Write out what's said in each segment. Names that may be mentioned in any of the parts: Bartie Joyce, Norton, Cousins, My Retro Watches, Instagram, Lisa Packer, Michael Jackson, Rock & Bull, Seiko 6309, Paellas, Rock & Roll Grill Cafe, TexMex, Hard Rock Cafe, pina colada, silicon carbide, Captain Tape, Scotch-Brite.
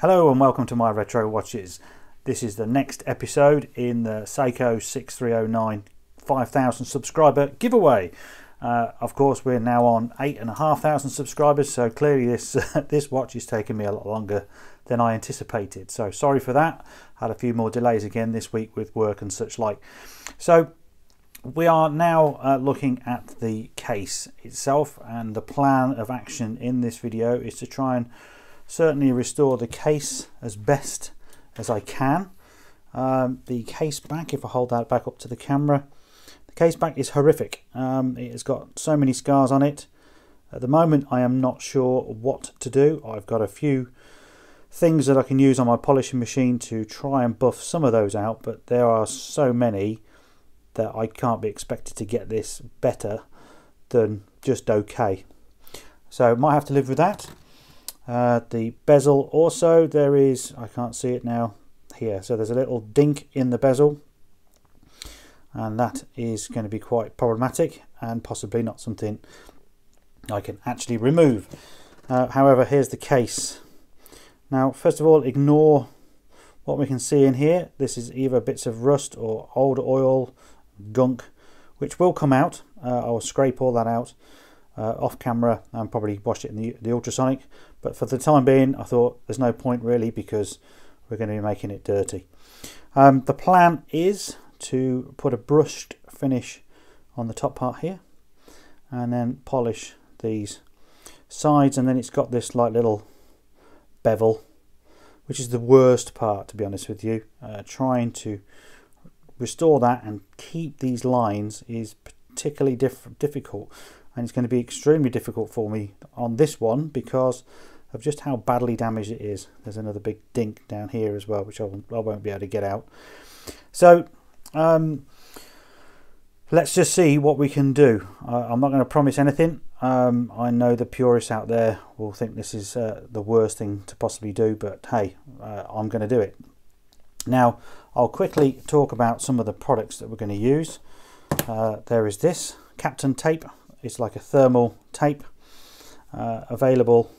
Hello and welcome to My Retro Watches. This is the next episode in the Seiko 6309 5,000 subscriber giveaway. Of course, we're now on 8,500 subscribers, so clearly this watch is taking me a lot longer than I anticipated. So sorry for that. Had a few more delays again this week with work and such like. So we are now looking at the case itself, and the plan of action in this video is to try and certainly restore the case as best as I can. The case back, if I hold that back up to the camera, the case back is horrific. It has got so many scars on it. At the moment I am not sure what to do. I've got a few things that I can use on my polishing machine to try and buff some of those out, but there are so many that I can't be expected to get this better than just okay. So might have to live with that. The bezel also, there is, I can't see it now here, so there's a little dink in the bezel, and that is going to be quite problematic and possibly not something I can actually remove. However, here's the case. Now, first of all, ignore what we can see in here. This is either bits of rust or old oil, gunk, which will come out. I'll scrape all that out off camera and probably wash it in the ultrasonic, but for the time being I thought there's no point really, because we're going to be making it dirty. The plan is to put a brushed finish on the top part here and then polish these sides, and then it's got this like little bevel, which is the worst part, to be honest with you. Trying to restore that and keep these lines is particularly difficult. And it's going to be extremely difficult for me on this one because of just how badly damaged it is. There's another big dink down here as well, which I won't be able to get out. So let's just see what we can do. I'm not going to promise anything. I know the purists out there will think this is the worst thing to possibly do, but hey, I'm going to do it. Now, I'll quickly talk about some of the products that we're going to use. There is this Captain Tape. It's like a thermal tape, available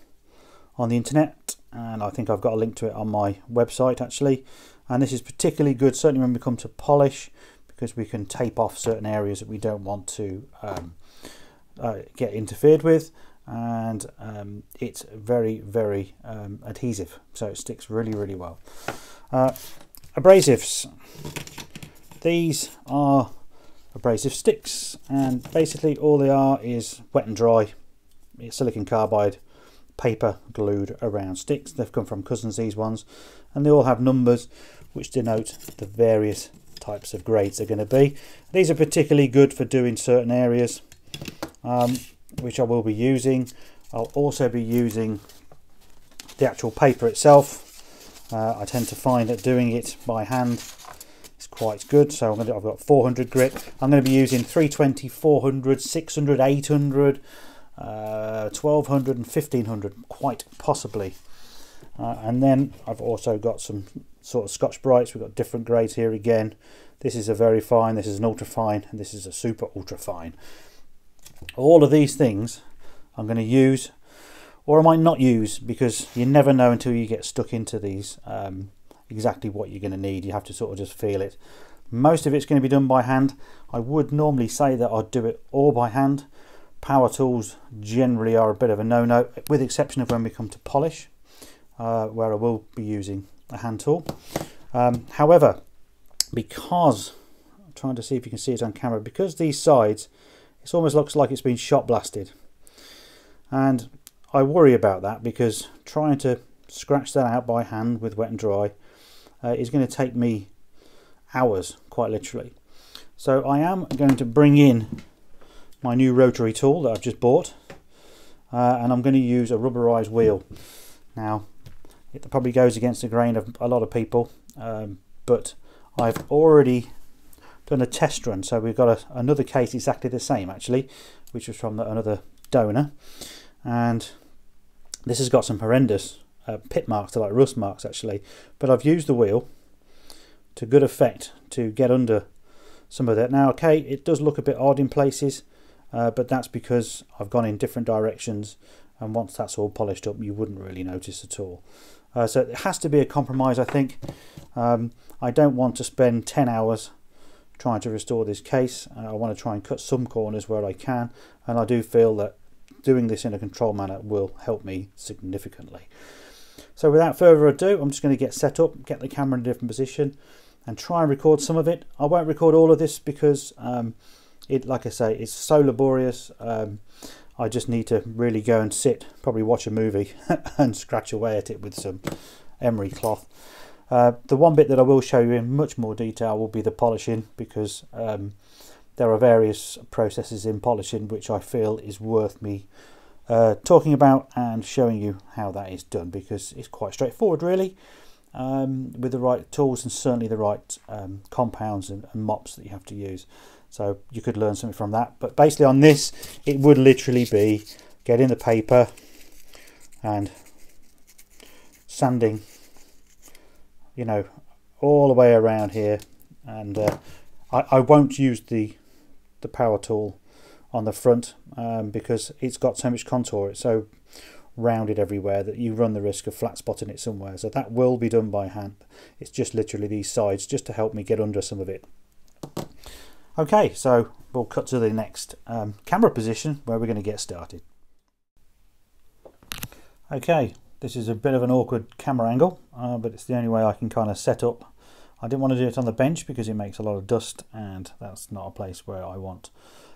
on the internet, and I think I've got a link to it on my website actually. And this is particularly good, certainly when we come to polish, because we can tape off certain areas that we don't want to get interfered with, and it's very, very adhesive, so it sticks really, really well. Abrasives. These are abrasive sticks, and basically all they are is wet and dry silicon carbide paper glued around sticks. They've come from Cousins, these ones, and they all have numbers which denote the various types of grades they're going to be. These are particularly good for doing certain areas, which I will be using. I'll also be using the actual paper itself. I tend to find that doing it by hand quite good, so I've got 400 grit. I'm going to be using 320, 400, 600, 800, 1200 and 1500 quite possibly. And then I've also got some sort of Scotch Brights. We've got different grades here again. This is a very fine, this is an ultra fine, and this is a super ultra fine. All of these things I'm going to use, or I might not use, because you never know until you get stuck into these exactly what you're going to need. You have to sort of just feel it. Most of it's going to be done by hand. I would normally say that I'd do it all by hand. Power tools generally are a bit of a no-no, with exception of when we come to polish, where I will be using a hand tool. However, because I'm trying to see if you can see it on camera, because these sides, it almost looks like it's been shot blasted, and I worry about that, because trying to scratch that out by hand with wet and dry is going to take me hours, quite literally. So I am going to bring in my new rotary tool that I've just bought, and I'm going to use a rubberized wheel. Now, it probably goes against the grain of a lot of people, but I've already done a test run. So we've got another case exactly the same actually, which was from another donor, and this has got some horrendous pit marks, like rust marks actually, but I've used the wheel to good effect to get under some of that. Now, okay, it does look a bit odd in places, but that's because I've gone in different directions, and once that's all polished up you wouldn't really notice at all. So it has to be a compromise, I think. I don't want to spend 10 hours trying to restore this case. I want to try and cut some corners where I can, and I do feel that doing this in a controlled manner will help me significantly. So without further ado, I'm just going to get set up, get the camera in a different position, and try and record some of it. I won't record all of this because it, like I say, it's so laborious. I just need to really go and sit, probably watch a movie and scratch away at it with some emery cloth. The one bit that I will show you in much more detail will be the polishing, because there are various processes in polishing which I feel is worth me talking about and showing you how that is done, because it's quite straightforward really, with the right tools and certainly the right compounds and mops that you have to use. So you could learn something from that. But basically on this, it would literally be getting the paper and sanding, you know, all the way around here. And I won't use the power tool on the front because it's got so much contour, it's so rounded everywhere that you run the risk of flat spotting it somewhere. So that will be done by hand. It's just literally these sides just to help me get under some of it. Okay, so we'll cut to the next camera position where we're going to get started. Okay, this is a bit of an awkward camera angle, but it's the only way I can kind of set up. I didn't want to do it on the bench because it makes a lot of dust, and that's not a place where I want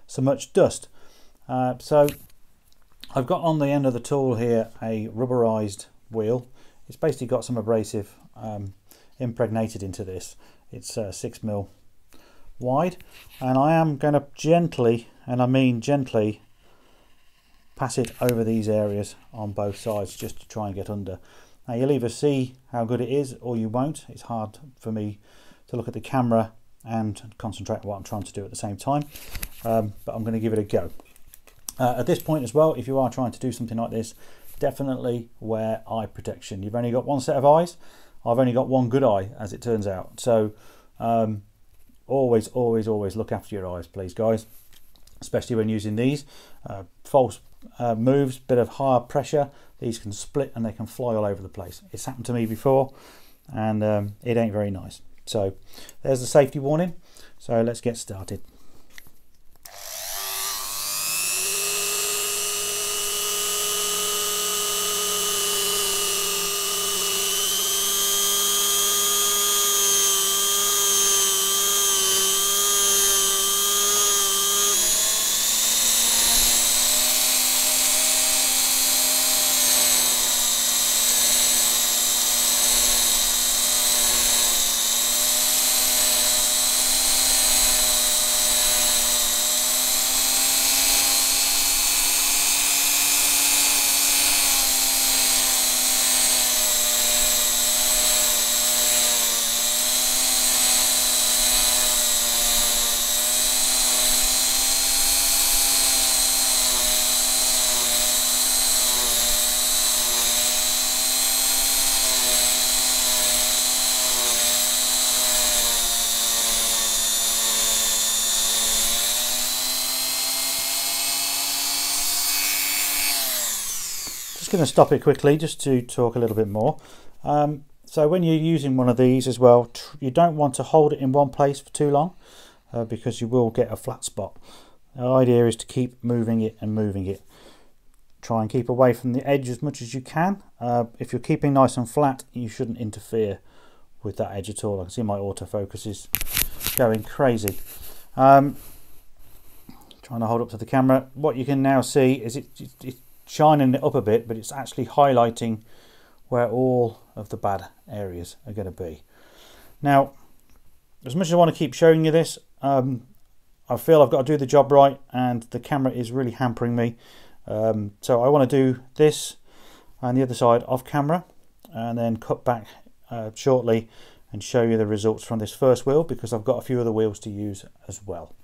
so much dust. So I've got on the end of the tool here a rubberized wheel. It's basically got some abrasive impregnated into this. It's 6mm. Wide, and I am going to gently, and I mean gently, pass it over these areas on both sides just to try and get under. Now you'll either see how good it is or you won't. It's hard for me to look at the camera and concentrate on what I'm trying to do at the same time, but I'm going to give it a go. At this point as well, if you are trying to do something like this, definitely wear eye protection. You've only got one set of eyes. I've only got one good eye, as it turns out, so always, always, always look after your eyes, please, guys, especially when using these. False moves, bit of higher pressure, these can split and they can fly all over the place. It's happened to me before, and it ain't very nice. So there's the safety warning. So let's get started. Going to stop it quickly just to talk a little bit more. So when you're using one of these as well, you don't want to hold it in one place for too long because you will get a flat spot. The idea is to keep moving it and moving it. Try and keep away from the edge as much as you can. If you're keeping nice and flat, you shouldn't interfere with that edge at all. I can see my autofocus is going crazy. Trying to hold up to the camera. What you can now see is it's shining it up a bit, but it's actually highlighting where all of the bad areas are going to be. Now, as much as I want to keep showing you this, I feel I've got to do the job right, and the camera is really hampering me. So I want to do this and the other side off camera, and then cut back shortly and show you the results from this first wheel, because I've got a few other wheels to use as well.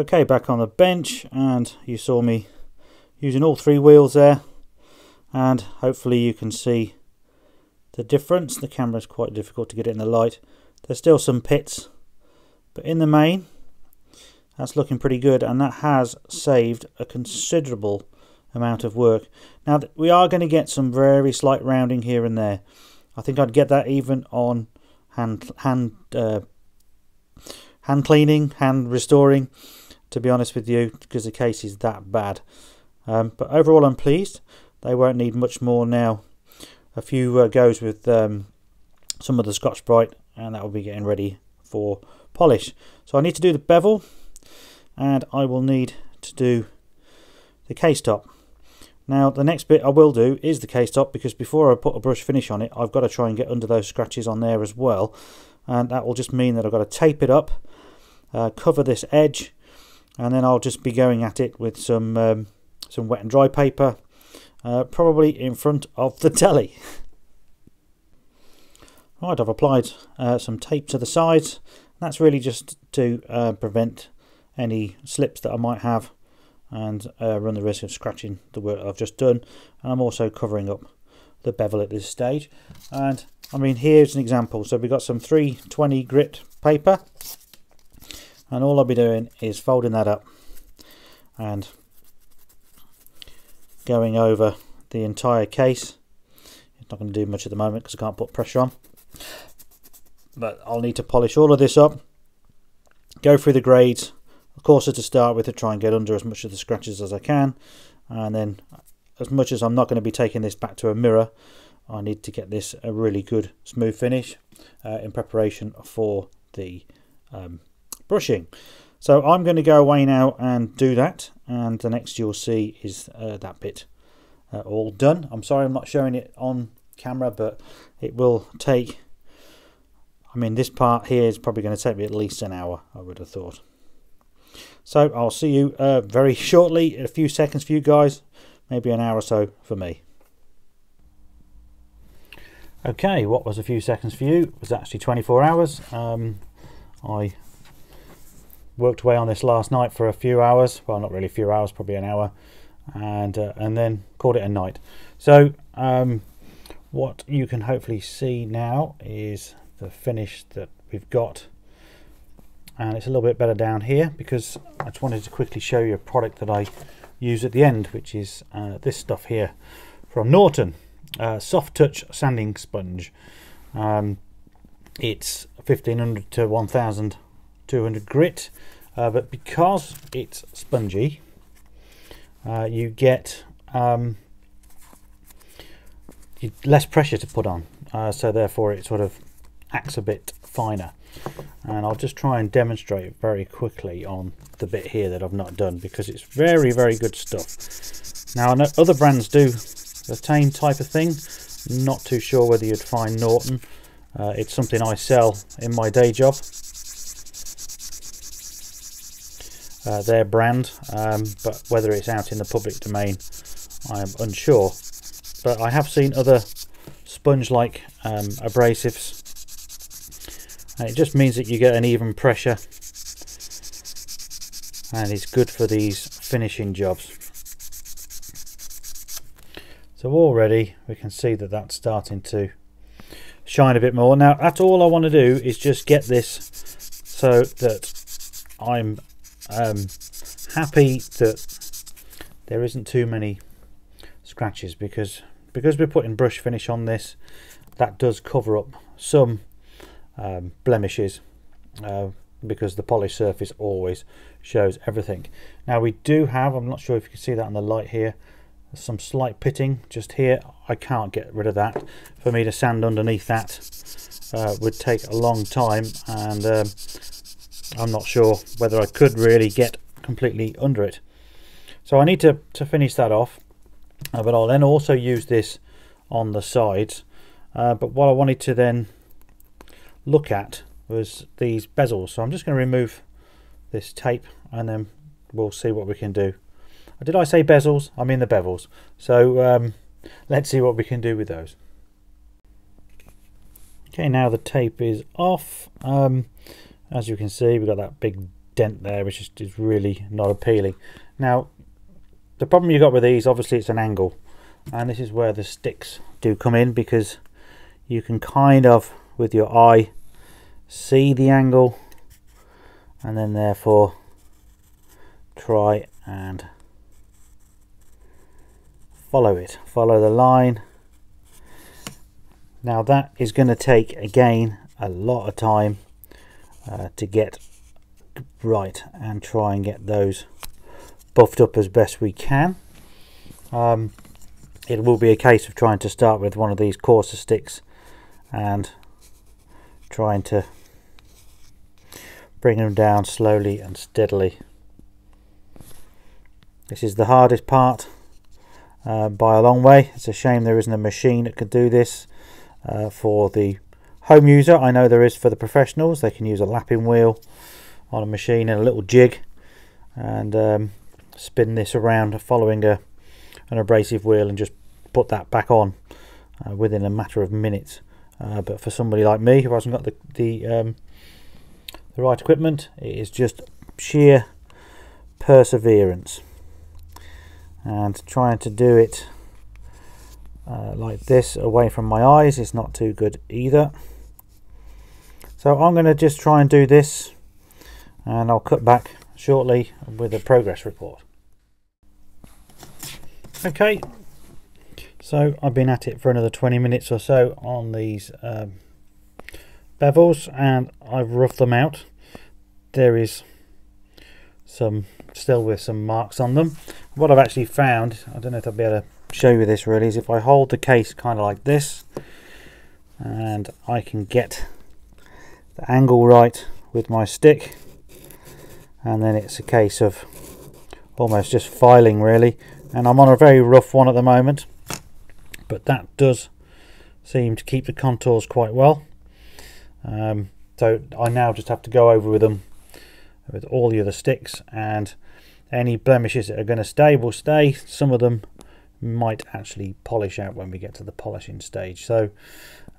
Okay, back on the bench, and you saw me using all three wheels there, and hopefully you can see the difference. The camera's quite difficult to get it in the light. There's still some pits, but in the main that's looking pretty good, and that has saved a considerable amount of work. Now we are going to get some very slight rounding here and there. I think I'd get that even on hand cleaning, hand restoring, to be honest with you, because the case is that bad. But overall I'm pleased. They won't need much more now. A few goes with some of the Scotch-Brite, and that will be getting ready for polish. So I need to do the bevel, and I will need to do the case top. Now the next bit I will do is the case top, because before I put a brush finish on it, I've got to try and get under those scratches on there as well, and that will just mean that I've got to tape it up, cover this edge, and then I'll just be going at it with some wet and dry paper, probably in front of the telly. Right, I've applied some tape to the sides. That's really just to prevent any slips that I might have and run the risk of scratching the work that I've just done. And I'm also covering up the bevel at this stage. And I mean, here's an example. So we've got some 320 grit paper, and all I'll be doing is folding that up and going over the entire case. It's not going to do much at the moment because I can't put pressure on, but I'll need to polish all of this up, go through the grades, coarser to start with, to try and get under as much of the scratches as I can, and then as much as I'm not going to be taking this back to a mirror, I need to get this a really good smooth finish in preparation for the brushing. So I'm going to go away now and do that, and the next you'll see is that bit all done. I'm sorry I'm not showing it on camera, but it will take, I mean, this part here is probably going to take me at least an hour, I would have thought. So I'll see you very shortly, in a few seconds for you guys, maybe an hour or so for me. Okay, what was a few seconds for you was actually 24 hours. I worked away on this last night for a few hours, well, not really a few hours, probably an hour, and then called it a night. So what you can hopefully see now is the finish that we've got, and it's a little bit better down here because I just wanted to quickly show you a product that I use at the end, which is this stuff here from Norton, soft touch sanding sponge. It's 1500 to 1200 grit, but because it's spongy, you get less pressure to put on, so therefore it sort of acts a bit finer. And I'll just try and demonstrate very quickly on the bit here that I've not done, because it's very, very good stuff. Now I know other brands do the same type of thing. Not too sure whether you'd find Norton. It's something I sell in my day job, their brand, but whether it's out in the public domain I am unsure. But I have seen other sponge-like abrasives. And it just means that you get an even pressure, and it's good for these finishing jobs. So already we can see that that's starting to shine a bit more. Now that's all I want to do, is just get this so that I'm happy that there isn't too many scratches, because we're putting brush finish on this, that does cover up some blemishes, because the polished surface always shows everything. Now we do have, I'm not sure if you can see that on the light here, some slight pitting just here. I can't get rid of that. For me to sand underneath that would take a long time, and I'm not sure whether I could really get completely under it. So I need to finish that off, but I'll then also use this on the sides. But what I wanted to then look at was these bezels, so I'm just going to remove this tape and then we'll see what we can do. Did I say bezels? I mean the bevels. So let's see what we can do with those. Okay, now the tape is off. As you can see, we've got that big dent there, which is really not appealing. Now, the problem you've got with these, obviously, it's an angle, and this is where the sticks do come in, because you can kind of, with your eye, see the angle, and then therefore try and follow it, follow the line. Now that is going to take, again, a lot of time to get right and try and get those buffed up as best we can. It will be a case of trying to start with one of these coarser sticks and trying to bring them down slowly and steadily. This is the hardest part by a long way. It's a shame there isn't a machine that could do this for the home user. I know there is for the professionals. They can use a lapping wheel on a machine and a little jig and spin this around following an abrasive wheel and just put that back on within a matter of minutes. But for somebody like me who hasn't got the right equipment, it is just sheer perseverance. And trying to do it like this away from my eyes is not too good either. So I'm going to just try and do this, and I'll cut back shortly with a progress report. Okay, so I've been at it for another 20 minutes or so on these bevels, and I've roughed them out. There is some still with some marks on them. What I've actually found, I don't know if I'll be able to show you this really, is if I hold the case kind of like this, and I can get the angle right with my stick, and then it's a case of almost just filing really. And I'm on a very rough one at the moment, but that does seem to keep the contours quite well. So I now just have to go over with them with all the other sticks, and any blemishes that are going to stay will stay. Some of them might actually polish out when we get to the polishing stage. So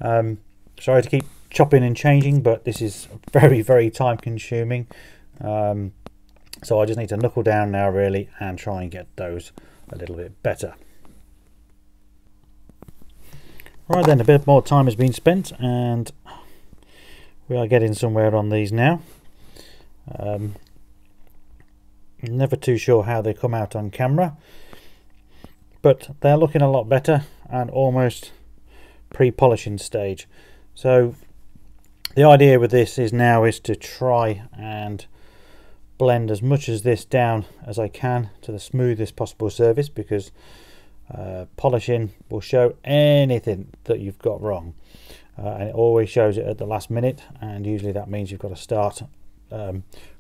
sorry to keep chopping and changing, but this is very, very time consuming. So I just need to knuckle down now really and try and get those a little bit better. Right then, a bit more time has been spent and we are getting somewhere on these now. Never too sure how they come out on camera, but they're looking a lot better and almost pre-polishing stage. So the idea with this is now is to try and blend as much as this down as I can to the smoothest possible surface, because polishing will show anything that you've got wrong, and it always shows it at the last minute, and usually that means you've got to start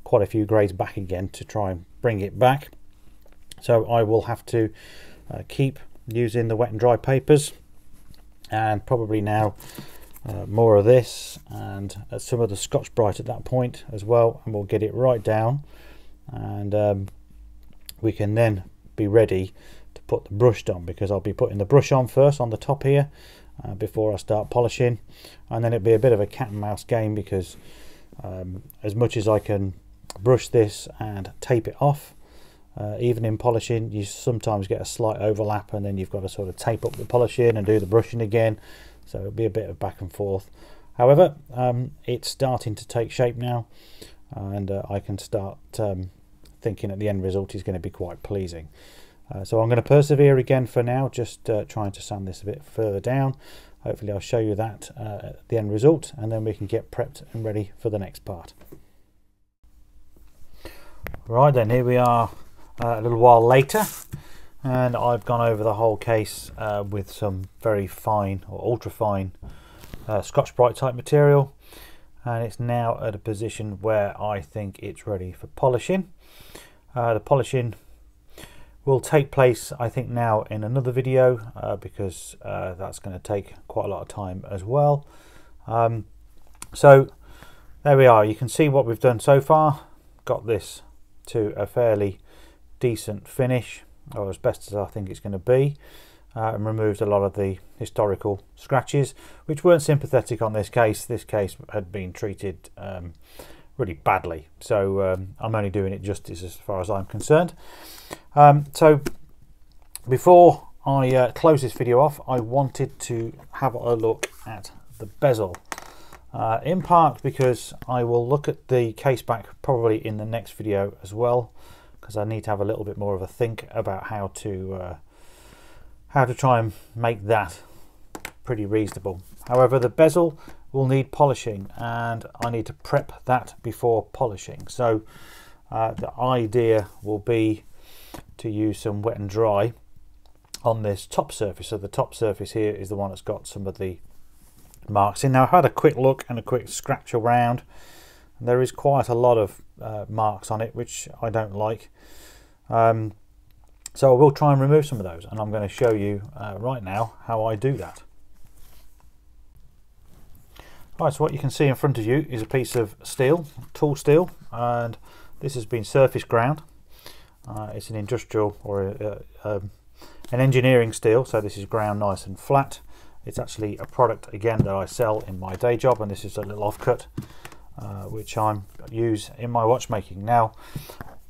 quite a few grades back again to try and bring it back. So I will have to keep using the wet and dry papers, and probably now more of this and some of the Scotch-Brite at that point as well, and we'll get it right down, and we can then be ready to put the brush on, because I'll be putting the brush on first on the top here before I start polishing, and then it'll be a bit of a cat and mouse game, because as much as I can brush this and tape it off, even in polishing you sometimes get a slight overlap, and then you've got to sort of tape up the polishing and do the brushing again. So it'll be a bit of back and forth. However, it's starting to take shape now, and I can start thinking that the end result is going to be quite pleasing. So I'm going to persevere again for now, just trying to sand this a bit further down. Hopefully I'll show you that at the end result, and then we can get prepped and ready for the next part. Right then, here we are a little while later. And I've gone over the whole case with some very fine or ultra fine Scotch-Brite type material, and it's now at a position where I think it's ready for polishing. The polishing will take place, I think, now in another video because that's going to take quite a lot of time as well. So there we are. You can see what we've done so far. Got this to a fairly decent finish, or as best as I think it's going to be, and removed a lot of the historical scratches, which weren't sympathetic on this case. This case had been treated really badly. So I'm only doing it justice as far as I'm concerned. So before I close this video off, I wanted to have a look at the bezel. In part because I will look at the case back probably in the next video as well, because I need to have a little bit more of a think about how to try and make that pretty reasonable. However, the bezel will need polishing, and I need to prep that before polishing. So the idea will be to use some wet and dry on this top surface. So the top surface here is the one that's got some of the marks in. Now, I had a quick look and a quick scratch around. There is quite a lot of marks on it, which I don't like. So I will try and remove some of those, and I'm going to show you right now how I do that. Right, so what you can see in front of you is a piece of steel, tool steel, and this has been surface ground. It's an industrial or an engineering steel, so this is ground nice and flat. It's actually a product again that I sell in my day job, and this is a little offcut which I use in my watchmaking. Now,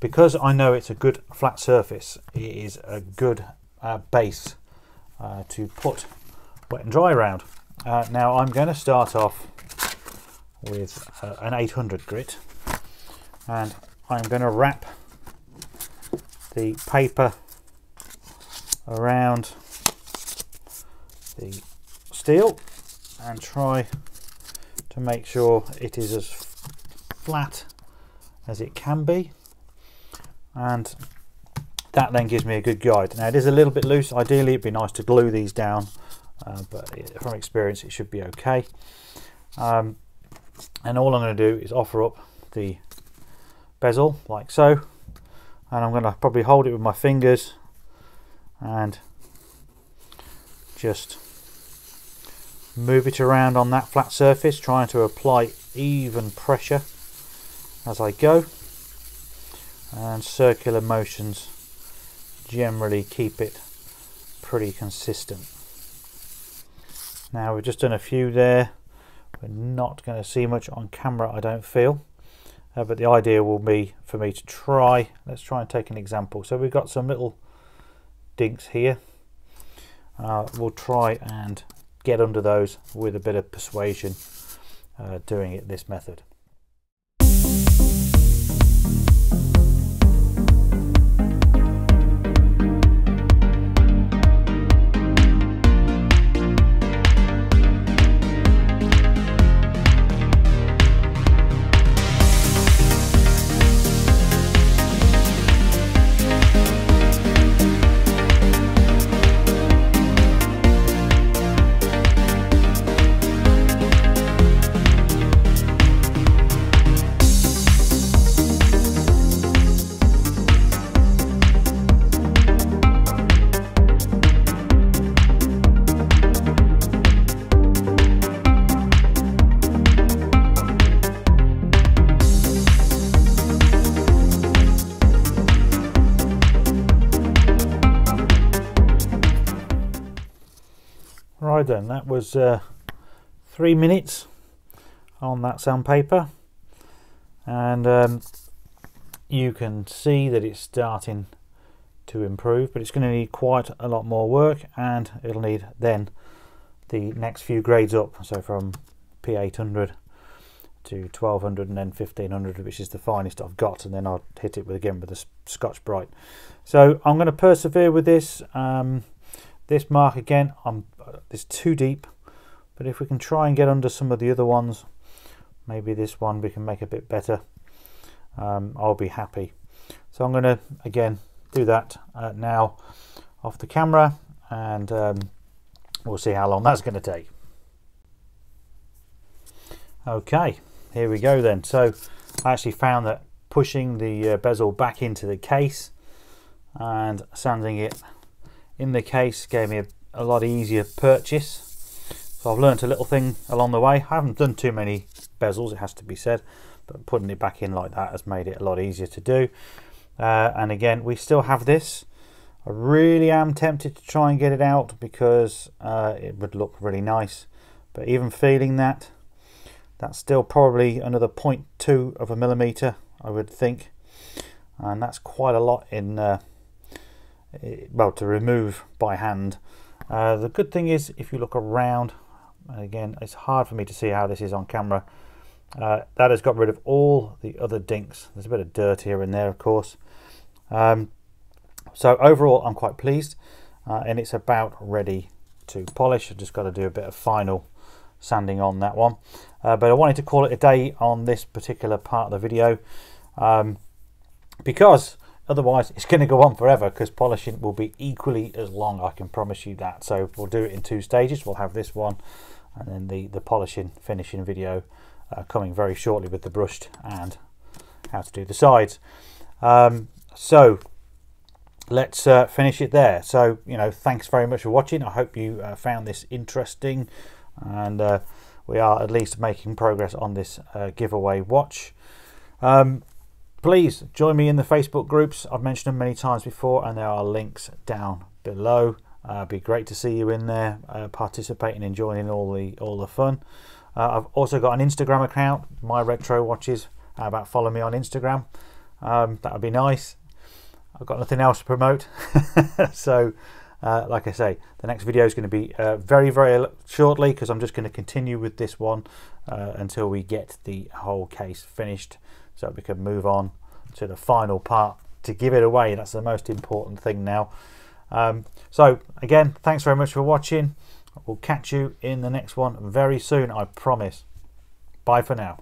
because I know it's a good flat surface, it is a good base to put wet and dry around. Now I'm going to start off with an 800 grit, and I'm going to wrap the paper around the steel and try to make sure it is as flat as it can be, and that then gives me a good guide. Now, it is a little bit loose. Ideally it'd be nice to glue these down, but from experience it should be okay. And all I'm going to do is offer up the bezel like so, and I'm going to probably hold it with my fingers and just move it around on that flat surface, trying to apply even pressure as I go, and circular motions generally keep it pretty consistent. Now, we've just done a few there. We're not going to see much on camera, I don't feel, but the idea will be for me to try. Let's try and take an example. So we've got some little dinks here. We'll try and get under those with a bit of persuasion, doing it this method. Then that was 3 minutes on that sandpaper, and you can see that it's starting to improve, but it's going to need quite a lot more work, and it'll need then the next few grades up, so from P800 to 1200 and then 1500, which is the finest I've got, and then I'll hit it with again with the Scotch Brite. So I'm going to persevere with this. This mark again, it's too deep, but if we can try and get under some of the other ones, maybe this one we can make a bit better, I'll be happy. So I'm going to again do that now off the camera, and we'll see how long that's going to take. Okay, here we go then. So I actually found that pushing the bezel back into the case and sanding it in the case gave me a lot easier purchase. So I've learnt a little thing along the way. I haven't done too many bezels, it has to be said, but putting it back in like that has made it a lot easier to do. And again, we still have this. I really am tempted to try and get it out because it would look really nice, but even feeling that That's still probably another 0.2 of a millimeter, I would think, and that's quite a lot in well, to remove by hand. The good thing is, if you look around, and again it's hard for me to see how this is on camera, that has got rid of all the other dinks. There's a bit of dirt here and there, of course. So overall I'm quite pleased, and it's about ready to polish. I've just got to do a bit of final sanding on that one, but I wanted to call it a day on this particular part of the video, because otherwise it's going to go on forever, because polishing will be equally as long, I can promise you that. So we'll do it in two stages. We'll have this one and then the polishing finishing video coming very shortly with the brushed and how to do the sides. So let's finish it there. So, you know, thanks very much for watching. I hope you found this interesting, and we are at least making progress on this giveaway watch. Please join me in the Facebook groups. I've mentioned them many times before, and there are links down below. It'd be great to see you in there, participating and joining all the fun. I've also got an Instagram account, My Retro Watches. How about follow me on Instagram? That would be nice. I've got nothing else to promote. So like I say, the next video is going to be very, very shortly, because I'm just going to continue with this one until we get the whole case finished, so we can move on to the final part to give it away. That's the most important thing now. So again, thanks very much for watching. We'll catch you in the next one very soon, I promise. Bye for now.